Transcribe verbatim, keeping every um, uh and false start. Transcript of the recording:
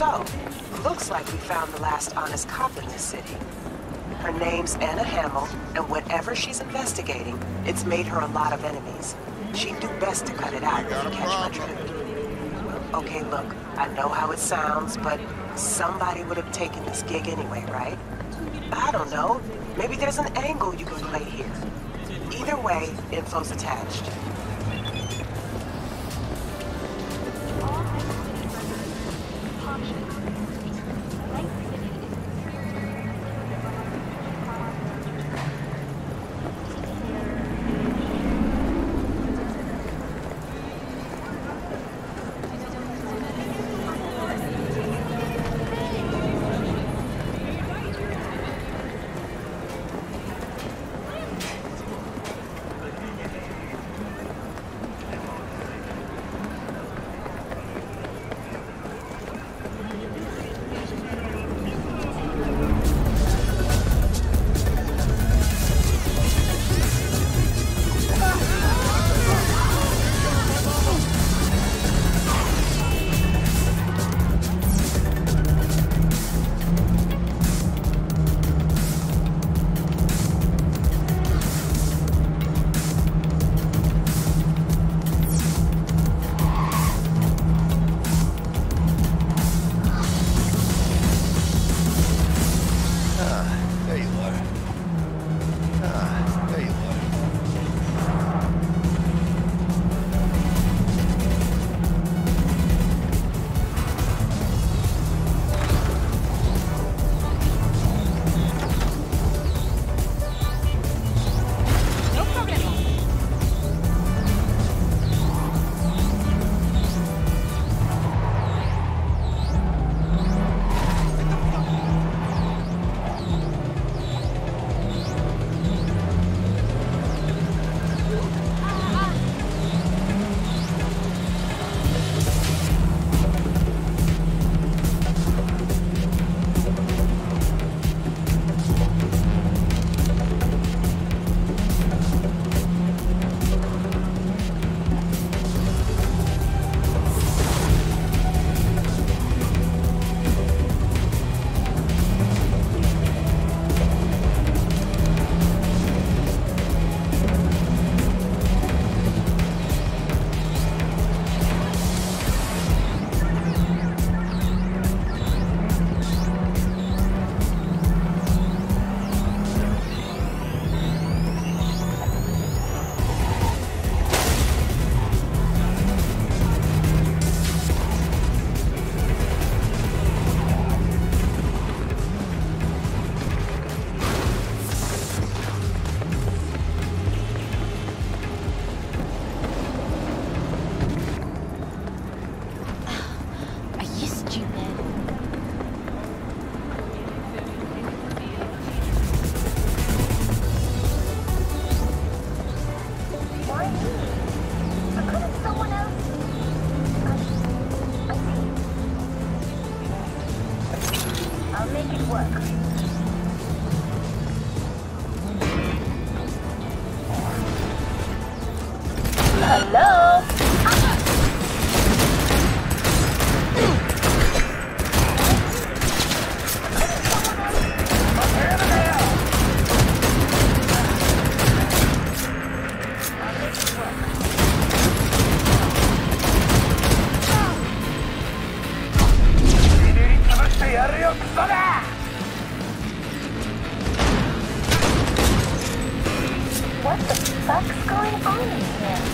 So, looks like we found the last honest cop in this city. Her name's Anna Hamill, and whatever she's investigating, it's made her a lot of enemies. She'd do best to cut it out if you catch my drift. Well, okay, look, I know how it sounds, but somebody would have taken this gig anyway, right? I don't know. Maybe there's an angle you can play here. Either way, info's attached. What the fuck's going on in here?